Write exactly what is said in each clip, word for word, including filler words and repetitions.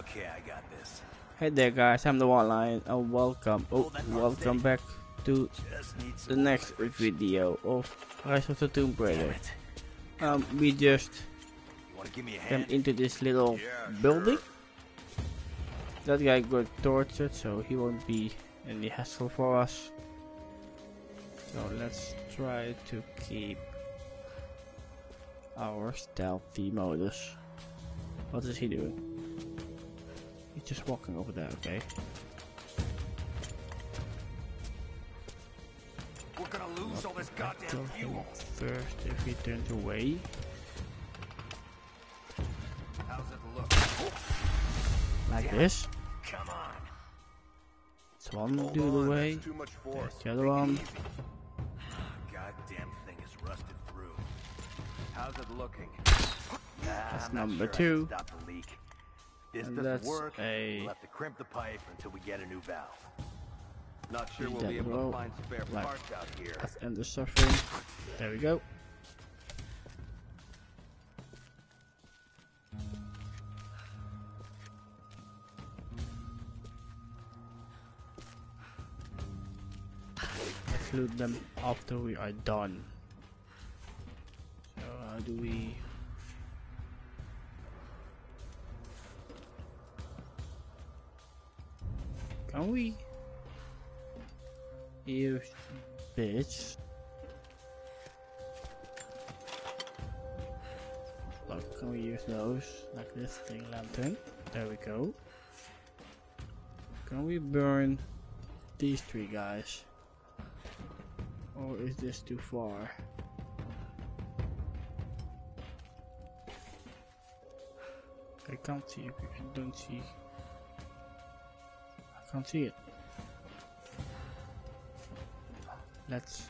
Okay, I got this. Hey there, guys. I'm the WarLion. Oh, welcome. Oh, welcome back to the next video of Rise of the Tomb Raider. Um, we just came into this little building. That guy got tortured, so he won't be any hassle for us. So let's try to keep our stealthy modus. What is he doing? He's just walking over there, okay. We're gonna lose all this goddamn fuel first if he turns away. How's it look? Like yeah. This. Come on. It's one dude away. There's the other one. Goddamn thing is rusted through. How's it looking? That's I'm number sure two. Stop the leak. This and that's work. A. We'll have to crimp the pipe until we get a new valve. Not sure we'll be able row. to find spare right. parts out here. Let's end the suffering. There we go. Let's loot them after we are done. So how do we? Can we use this? Look, can we use those? Like this thing lantern. There we go. Can we burn these three guys? Or is this too far? I can't see if you don't see. Can't see it. Let's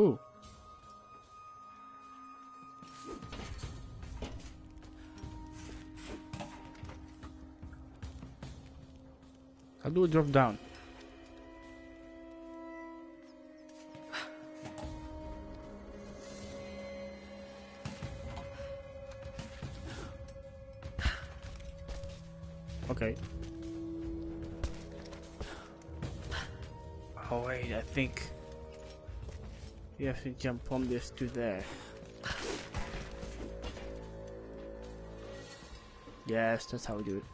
Ooh. I'll do a drop down. Okay. Oh wait, I think you have to jump from this to there. Yes, that's how we do it.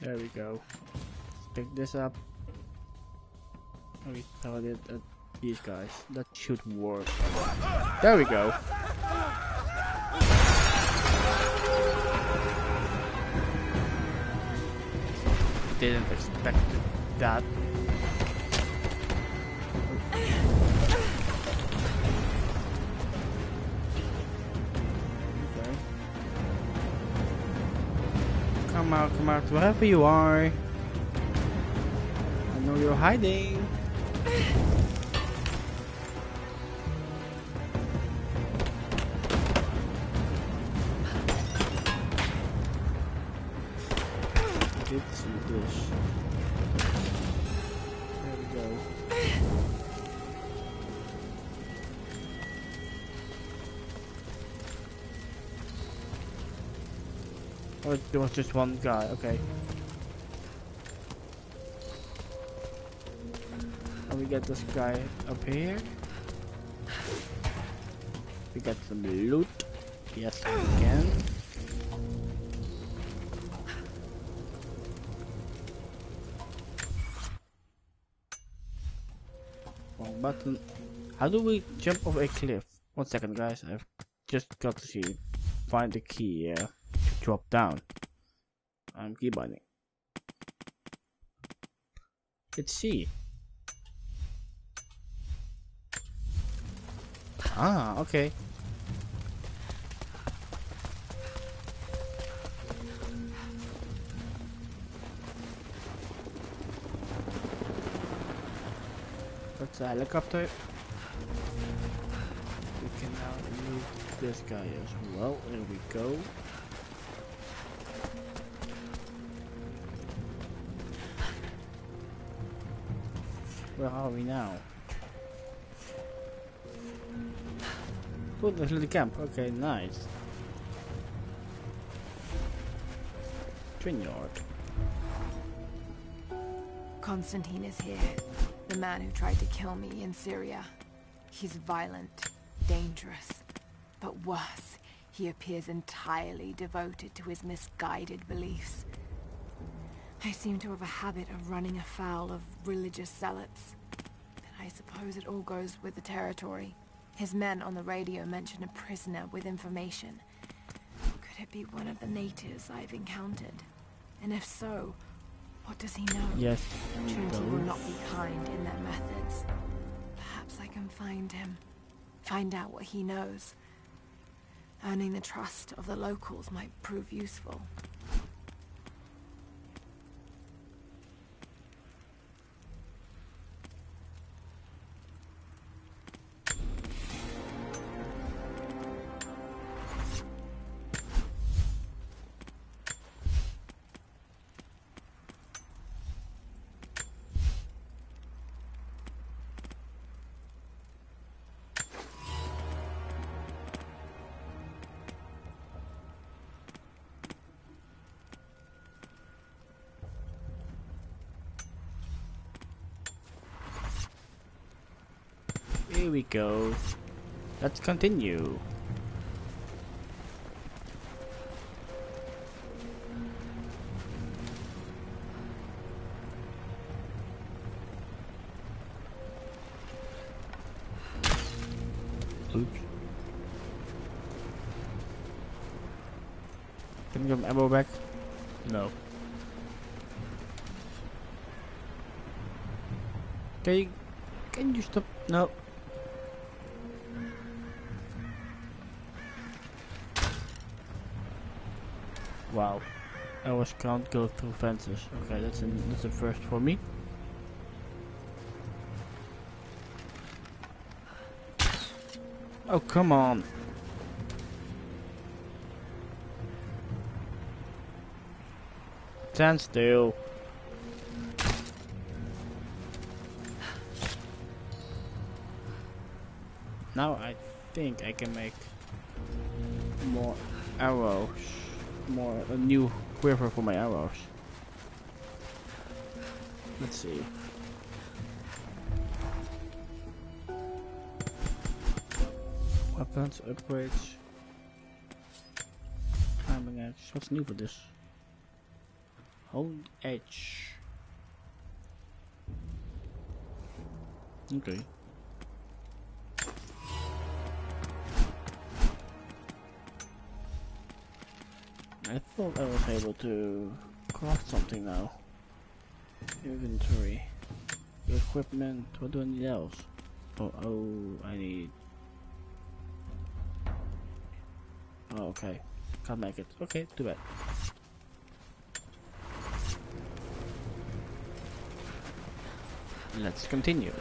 There we go. Let's pick this up. We thought it at these guys. That should work. There we go. Didn't expect that. Okay. Come out, come out, wherever you are. I know you're hiding. Oh, there was just one guy, okay. Can we get this guy up here? We got some loot. Yes, we can. Wrong button. How do we jump off a cliff? One second, guys. I've just got to see. Find the key here. Drop down. I'm keybinding. It's C. Ah, okay. That's a helicopter. We can now move this guy as well. There we go. Where are we now? Oh, there's a little camp. Okay, nice. Train yard. Constantine is here. The man who tried to kill me in Syria. He's violent, dangerous, but worse, he appears entirely devoted to his misguided beliefs. I seem to have a habit of running afoul of religious zealots, but I suppose it all goes with the territory. His men on the radio mentioned a prisoner with information. Could it be one of the natives I've encountered? And if so, what does he know? Yes, Trinity will not be kind in their methods. Perhaps I can find him, find out what he knows. Earning the trust of the locals might prove useful. Here we go. Let's continue. Oops. Can we get my ammo back? No. Okay. Can you stop? No. Wow, I was can't go through fences. Okay, that's a, that's a first for me. Oh, come on. Stand still. Now I think I can make more arrows. More a new quiver for my arrows. Let's see. Weapons, upgrades, climbing axe. What's new for this? Hold edge. Okay. I thought I was able to craft something now. Inventory. Equipment. What do I need else? Oh, oh, I need... Oh, okay. Can't make it. Okay, too bad. Let's continue.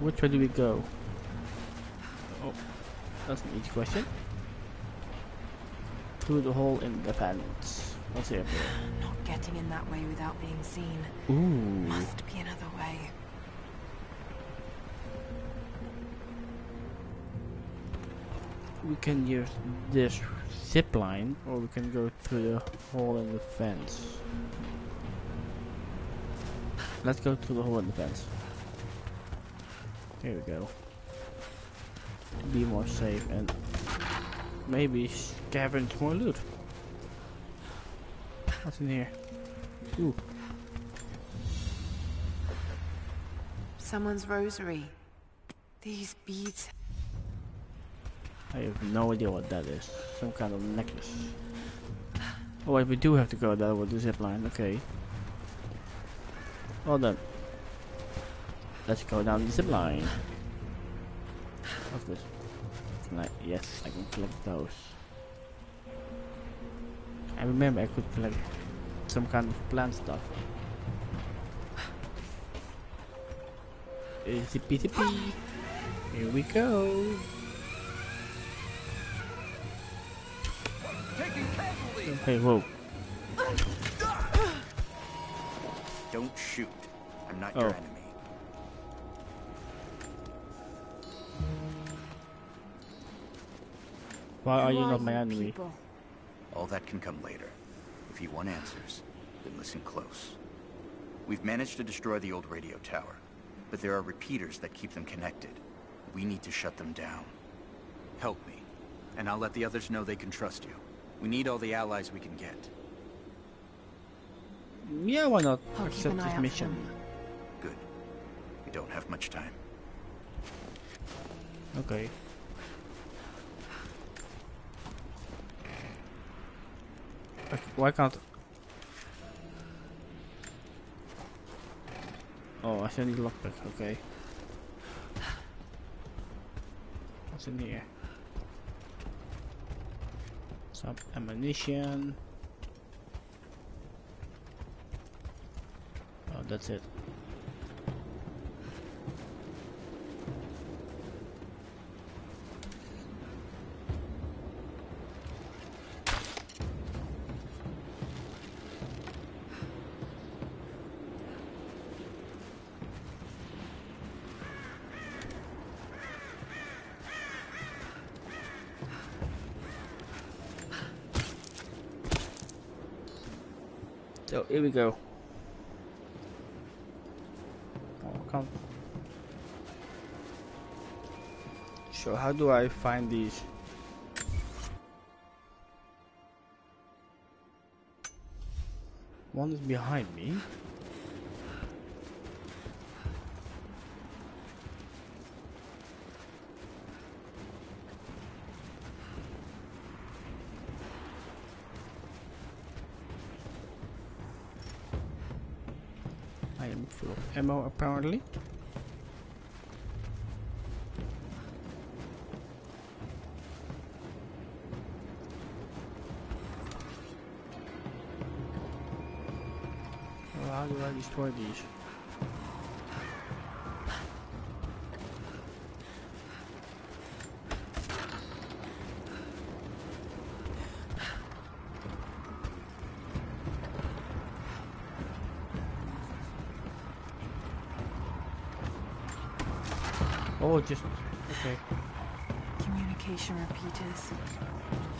Which way do we go? Oh, that's an easy question. Through the hole in the fence. What's here? Not getting in that way without being seen. Ooh. Must be another way. We can use this zip line, or we can go through the hole in the fence. Let's go through the hole in the fence. Here we go. To be more safe and maybe scavenge more loot. What's in here? Ooh. Someone's rosary. These beads. I have no idea what that is. Some kind of necklace. Oh, wait, we do have to go that with the zip line. Okay. Well done. Let's go down the zip line. What's this? Can I, yes, I can collect those. I remember I could collect some kind of plant stuff. Zippy zippy. Here we go. Hey, whoa. Don't shoot. I'm not oh. your enemy. Why are you not my enemy? People? All that can come later. If you want answers, then listen close. We've managed to destroy the old radio tower, but there are repeaters that keep them connected. We need to shut them down. Help me, and I'll let the others know they can trust you. We need all the allies we can get. Yeah, why not accept this mission? Good. We don't have much time. Okay. Why can't? Oh, I still need lockpick. Okay. What's in here? Some ammunition. Oh, that's it. So here we go. Oh, come. So how do I find these? One is behind me. Ammo apparently. Well, how do I destroy these? Oh, just okay. Communication repeaters.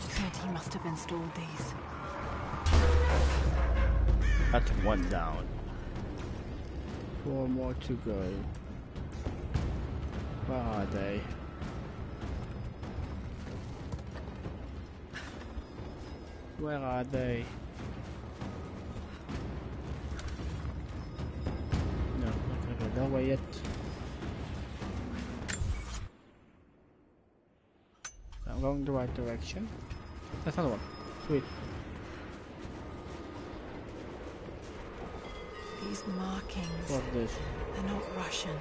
Trinity must have installed these. That's one down. Four more to go. Where are they? Where are they? No, not gonna go that way yet. Going the right direction. That's another one. Sweet. These markings. What's this? They're not Russian.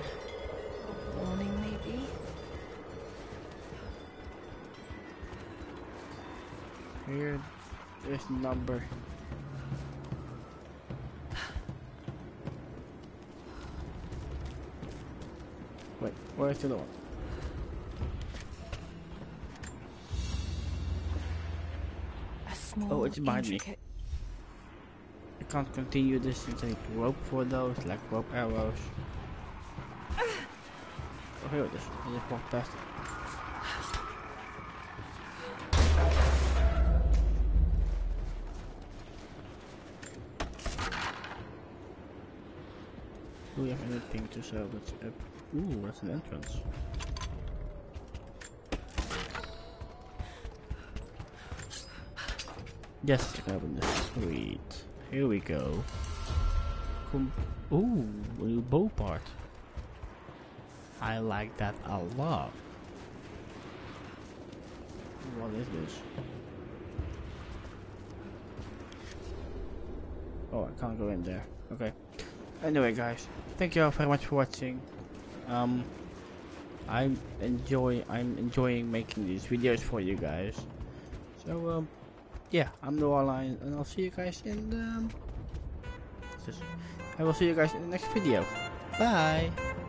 Warning, maybe. Here, this number. Wait, where's the other one? Oh, it's behind me. I can't continue this since I need rope for those, like rope arrows. Oh, here it is. I just walked past it. Do we have anything to sell that's up? Ooh, that's an entrance. Yes, open this. Sweet. Here we go. Com Ooh, a new bow part. I like that a lot. What is this? Oh, I can't go in there. Okay. Anyway, guys, thank you all very much for watching. Um, I'm enjoy. I'm enjoying making these videos for you guys. So um. yeah, I'm the WarLion, and I'll see you guys in the. I will see you guys in the next video. Bye.